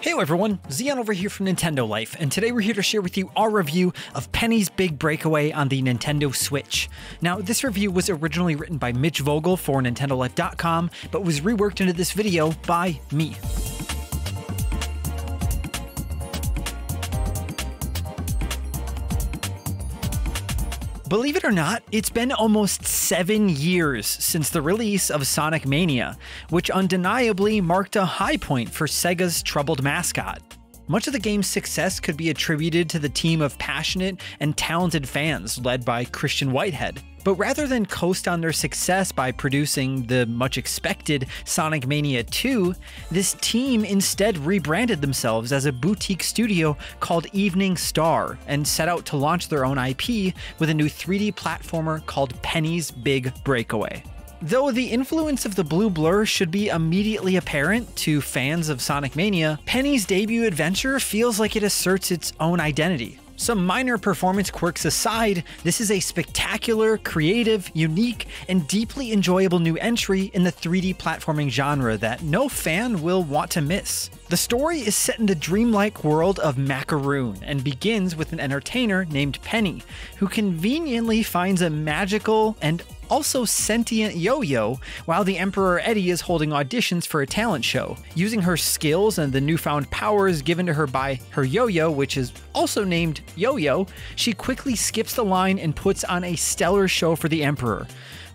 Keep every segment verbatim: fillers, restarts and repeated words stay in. Hey everyone, Zion over here from Nintendo Life, and today we're here to share with you our review of Penny's Big Breakaway on the Nintendo Switch. Now, this review was originally written by Mitch Vogel for Nintendo Life dot com, but was reworked into this video by me. Believe it or not, it's been almost seven years since the release of Sonic Mania, which undeniably marked a high point for Sega's troubled mascot. Much of the game's success could be attributed to the team of passionate and talented fans led by Christian Whitehead. But rather than coast on their success by producing the much-expected Sonic Mania two, this team instead rebranded themselves as a boutique studio called Evening Star and set out to launch their own I P with a new three D platformer called Penny's Big Breakaway. Though the influence of the blue blur should be immediately apparent to fans of Sonic Mania, Penny's debut adventure feels like it asserts its own identity. Some minor performance quirks aside, this is a spectacular, creative, unique, and deeply enjoyable new entry in the three D platforming genre that no fan will want to miss. The story is set in the dreamlike world of Macaroon and begins with an entertainer named Penny, who conveniently finds a magical and also sentient yo-yo while the Emperor Eddie is holding auditions for a talent show. Using her skills and the newfound powers given to her by her yo-yo, which is also named Yo-Yo, she quickly skips the line and puts on a stellar show for the Emperor.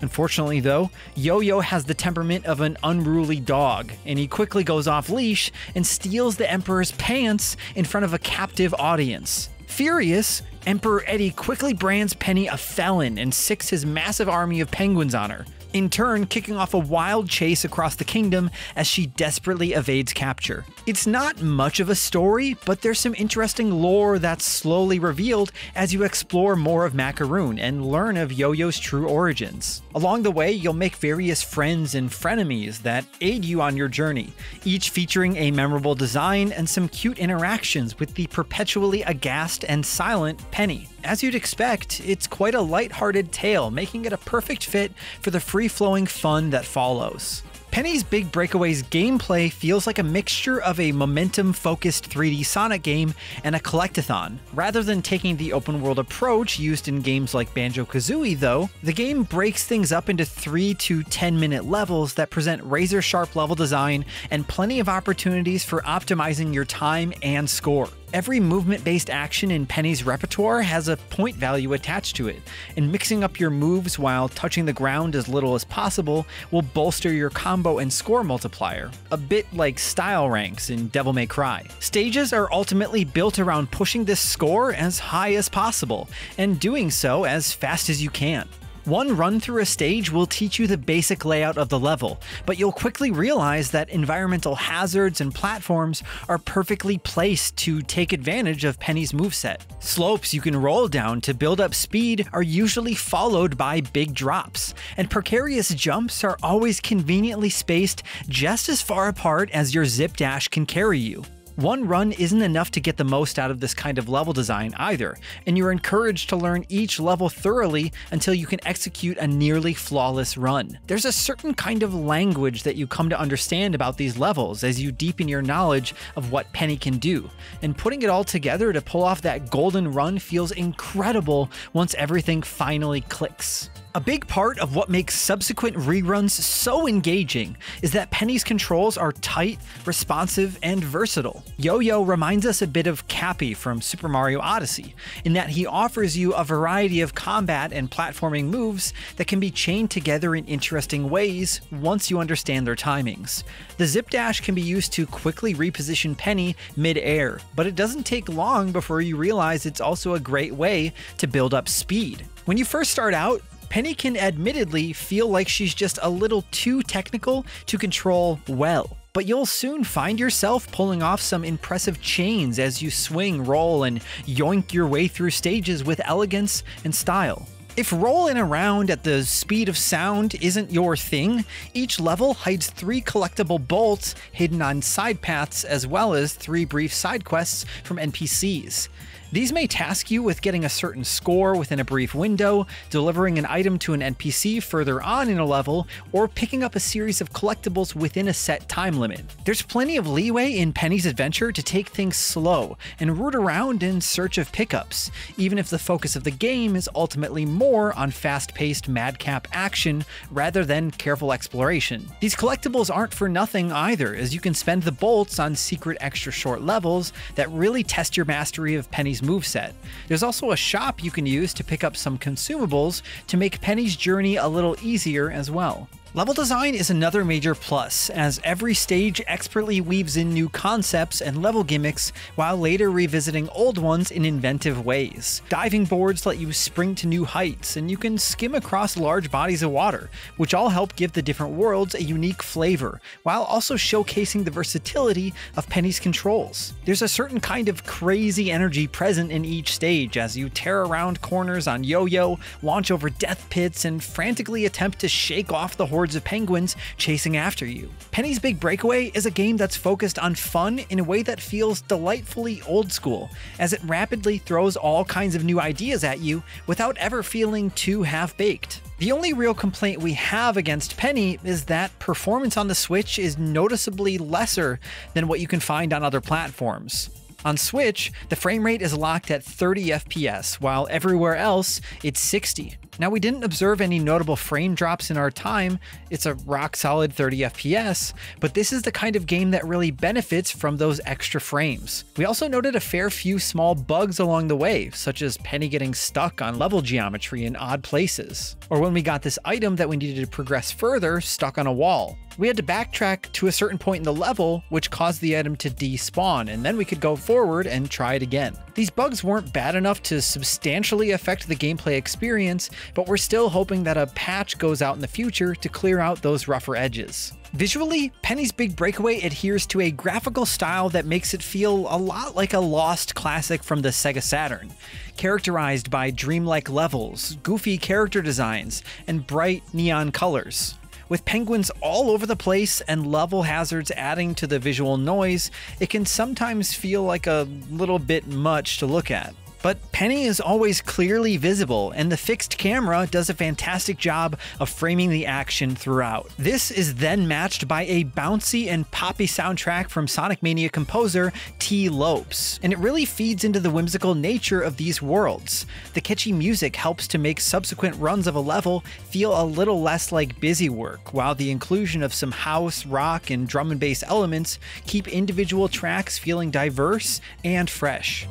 Unfortunately though, Yo-Yo has the temperament of an unruly dog, and he quickly goes off leash and steals the Emperor's pants in front of a captive audience. Furious, Emperor Eddie quickly brands Penny a felon and sicks his massive army of penguins on her, in turn kicking off a wild chase across the kingdom as she desperately evades capture. It's not much of a story, but there's some interesting lore that's slowly revealed as you explore more of Macaroon and learn of Yo-Yo's true origins. Along the way, you'll make various friends and frenemies that aid you on your journey, each featuring a memorable design and some cute interactions with the perpetually aghast and silent Penny. As you'd expect, it's quite a lighthearted tale, making it a perfect fit for the free-flowing fun that follows. Penny's Big Breakaway's gameplay feels like a mixture of a momentum-focused three D Sonic game and a collectathon. Rather than taking the open-world approach used in games like Banjo-Kazooie, though, the game breaks things up into three to ten minute levels that present razor-sharp level design and plenty of opportunities for optimizing your time and score. Every movement-based action in Penny's repertoire has a point value attached to it, and mixing up your moves while touching the ground as little as possible will bolster your combo and score multiplier, a bit like style ranks in Devil May Cry. Stages are ultimately built around pushing this score as high as possible, and doing so as fast as you can. One run through a stage will teach you the basic layout of the level, but you'll quickly realize that environmental hazards and platforms are perfectly placed to take advantage of Penny's moveset. Slopes you can roll down to build up speed are usually followed by big drops, and precarious jumps are always conveniently spaced just as far apart as your zip dash can carry you. One run isn't enough to get the most out of this kind of level design either, and you're encouraged to learn each level thoroughly until you can execute a nearly flawless run. There's a certain kind of language that you come to understand about these levels as you deepen your knowledge of what Penny can do, and putting it all together to pull off that golden run feels incredible once everything finally clicks. A big part of what makes subsequent reruns so engaging is that Penny's controls are tight, responsive, and versatile. Yo-Yo reminds us a bit of Cappy from Super Mario Odyssey, in that he offers you a variety of combat and platforming moves that can be chained together in interesting ways once you understand their timings. The zip dash can be used to quickly reposition Penny mid-air, but it doesn't take long before you realize it's also a great way to build up speed. When you first start out, Penny can admittedly feel like she's just a little too technical to control well, but you'll soon find yourself pulling off some impressive chains as you swing, roll, and yoink your way through stages with elegance and style. If rolling around at the speed of sound isn't your thing, each level hides three collectible bolts hidden on side paths as well as three brief side quests from N P Cs. These may task you with getting a certain score within a brief window, delivering an item to an N P C further on in a level, or picking up a series of collectibles within a set time limit. There's plenty of leeway in Penny's adventure to take things slow and root around in search of pickups, even if the focus of the game is ultimately more on fast-paced madcap action rather than careful exploration. These collectibles aren't for nothing either, as you can spend the bolts on secret extra short levels that really test your mastery of Penny's moveset. There's also a shop you can use to pick up some consumables to make Penny's journey a little easier as well. Level design is another major plus, as every stage expertly weaves in new concepts and level gimmicks while later revisiting old ones in inventive ways. Diving boards let you spring to new heights, and you can skim across large bodies of water, which all help give the different worlds a unique flavor, while also showcasing the versatility of Penny's controls. There's a certain kind of crazy energy present in each stage as you tear around corners on Yo-Yo, launch over death pits, and frantically attempt to shake off the horse of penguins chasing after you. Penny's Big Breakaway is a game that's focused on fun in a way that feels delightfully old school, as it rapidly throws all kinds of new ideas at you without ever feeling too half-baked. The only real complaint we have against Penny is that performance on the Switch is noticeably lesser than what you can find on other platforms. On Switch, the frame rate is locked at thirty F P S, while everywhere else, it's sixty. Now, we didn't observe any notable frame drops in our time, it's a rock-solid thirty F P S, but this is the kind of game that really benefits from those extra frames. We also noted a fair few small bugs along the way, such as Penny getting stuck on level geometry in odd places, or when we got this item that we needed to progress further stuck on a wall. We had to backtrack to a certain point in the level, which caused the item to despawn, and then we could go forward and try it again. These bugs weren't bad enough to substantially affect the gameplay experience, but we're still hoping that a patch goes out in the future to clear out those rougher edges. Visually, Penny's Big Breakaway adheres to a graphical style that makes it feel a lot like a lost classic from the Sega Saturn, characterized by dreamlike levels, goofy character designs, and bright neon colors. With penguins all over the place and level hazards adding to the visual noise, it can sometimes feel like a little bit much to look at. But Penny is always clearly visible, and the fixed camera does a fantastic job of framing the action throughout. This is then matched by a bouncy and poppy soundtrack from Sonic Mania composer T. Lopes, and it really feeds into the whimsical nature of these worlds. The catchy music helps to make subsequent runs of a level feel a little less like busy work, while the inclusion of some house, rock, and drum and bass elements keep individual tracks feeling diverse and fresh.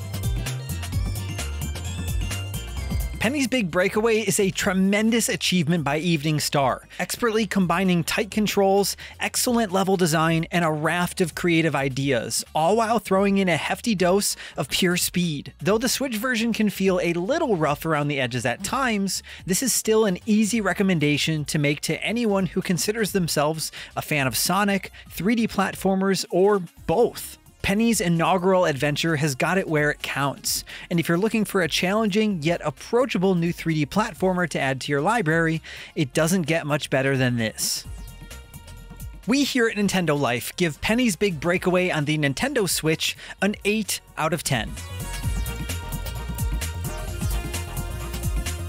Penny's Big Breakaway is a tremendous achievement by Evening Star, expertly combining tight controls, excellent level design, and a raft of creative ideas, all while throwing in a hefty dose of pure speed. Though the Switch version can feel a little rough around the edges at times, this is still an easy recommendation to make to anyone who considers themselves a fan of Sonic, three D platformers, or both. Penny's inaugural adventure has got it where it counts, and if you're looking for a challenging yet approachable new three D platformer to add to your library, it doesn't get much better than this. We here at Nintendo Life give Penny's Big Breakaway on the Nintendo Switch an eight out of ten.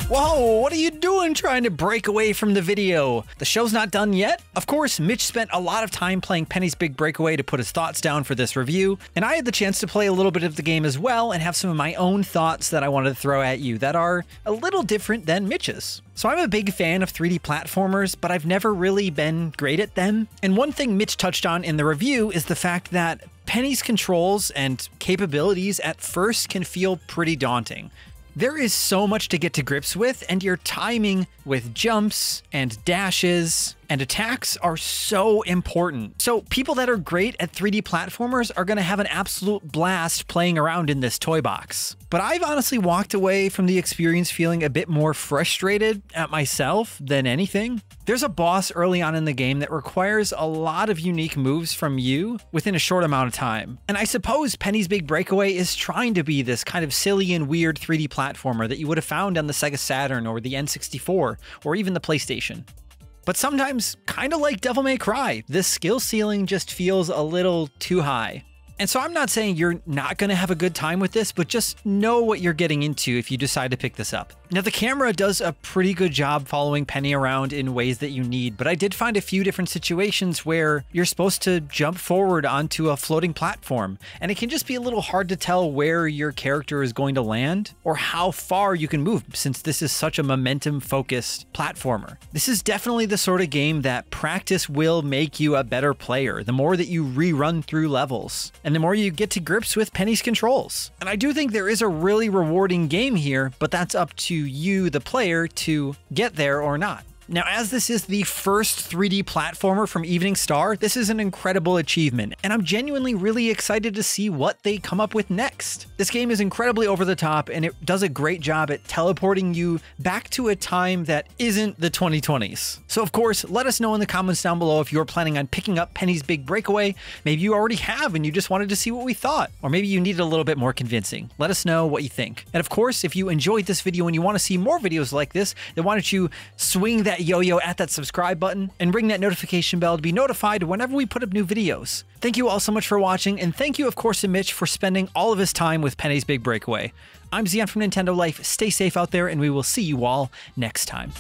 Whoa, what are you doing trying to break away from the video? The show's not done yet. Of course, Mitch spent a lot of time playing Penny's Big Breakaway to put his thoughts down for this review, and I had the chance to play a little bit of the game as well and have some of my own thoughts that I wanted to throw at you that are a little different than Mitch's. So I'm a big fan of three D platformers, but I've never really been great at them. And one thing Mitch touched on in the review is the fact that Penny's controls and capabilities at first can feel pretty daunting. There is so much to get to grips with, and your timing with jumps and dashes and attacks are so important. So people that are great at three D platformers are going to have an absolute blast playing around in this toy box. But I've honestly walked away from the experience feeling a bit more frustrated at myself than anything. There's a boss early on in the game that requires a lot of unique moves from you within a short amount of time. And I suppose Penny's Big Breakaway is trying to be this kind of silly and weird three D platformer that you would have found on the Sega Saturn or the N sixty-four or even the PlayStation. But sometimes, kind of like Devil May Cry, this skill ceiling just feels a little too high. And so I'm not saying you're not going to have a good time with this, but just know what you're getting into if you decide to pick this up. Now, the camera does a pretty good job following Penny around in ways that you need, but I did find a few different situations where you're supposed to jump forward onto a floating platform, and it can just be a little hard to tell where your character is going to land or how far you can move, since this is such a momentum-focused platformer. This is definitely the sort of game that practice will make you a better player the more that you rerun through levels, and the more you get to grips with Penny's controls. And I do think there is a really rewarding game here, but that's up to you, the player, to get there or not. Now, as this is the first three D platformer from Evening Star, this is an incredible achievement, and I'm genuinely really excited to see what they come up with next. This game is incredibly over the top, and it does a great job at teleporting you back to a time that isn't the twenty twenties. So of course, let us know in the comments down below if you're planning on picking up Penny's Big Breakaway. Maybe you already have and you just wanted to see what we thought, or maybe you needed a little bit more convincing. Let us know what you think. And of course, if you enjoyed this video and you want to see more videos like this, then why don't you swing that yo-yo at that subscribe button and ring that notification bell to be notified whenever we put up new videos. Thank you all so much for watching, and thank you of course to Mitch for spending all of his time with Penny's Big Breakaway. I'm Zion from Nintendo Life. Stay safe out there, and we will see you all next time.